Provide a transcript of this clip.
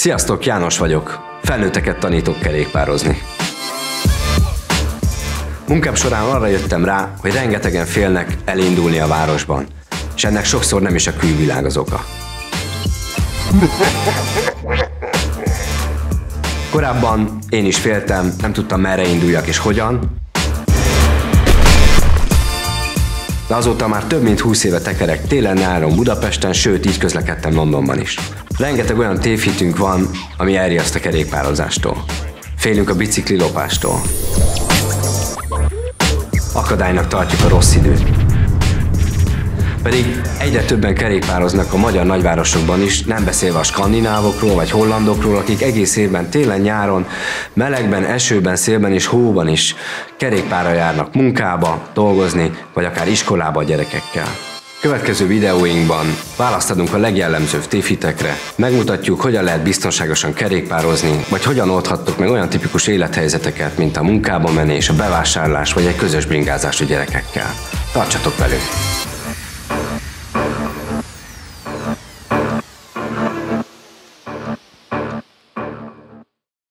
Sziasztok, János vagyok. Felnőtteket tanítok kerékpározni. Munkám során arra jöttem rá, hogy rengetegen félnek elindulni a városban, és ennek sokszor nem is a külvilág az oka. Korábban én is féltem, nem tudtam, merre induljak és hogyan, de azóta már több mint 20 éve tekerek télen-nyáron Budapesten, sőt, így közlekedtem Londonban is. Rengeteg olyan tévhitünk van, ami elriaszt a kerékpározástól. Félünk a bicikli lopástól. Akadálynak tartjuk a rossz időt. Pedig egyre többen kerékpároznak a magyar nagyvárosokban is, nem beszélve a skandinávokról vagy hollandokról, akik egész évben, télen-nyáron, melegben, esőben, szélben és hóban is kerékpárra járnak munkába, dolgozni, vagy akár iskolába a gyerekekkel. Következő videóinkban választ adunk a legjellemzőbb tévhitekre, megmutatjuk, hogyan lehet biztonságosan kerékpározni, vagy hogyan oldhattok meg olyan tipikus élethelyzeteket, mint a munkába menés, a bevásárlás, vagy egy közös bringázás a gyerekekkel. Tartsatok velünk!